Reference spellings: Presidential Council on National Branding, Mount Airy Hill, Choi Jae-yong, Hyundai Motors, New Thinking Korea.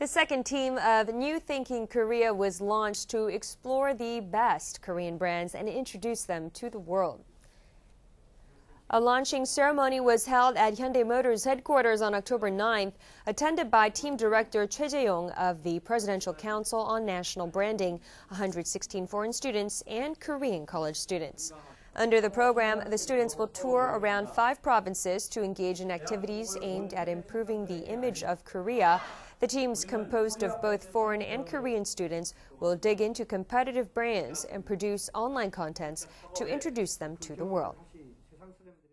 The second team of New Thinking Korea was launched to explore the best Korean brands and introduce them to the world. A launching ceremony was held at Hyundai Motors headquarters on October 9th, attended by Team Director Choi Jae-yong of the Presidential Council on National Branding, 116 foreign students and Korean college students. Under the program, the students will tour around 5 provinces to engage in activities aimed at improving the image of Korea. The teams, composed of both foreign and Korean students, will dig into competitive brands and produce online contents to introduce them to the world.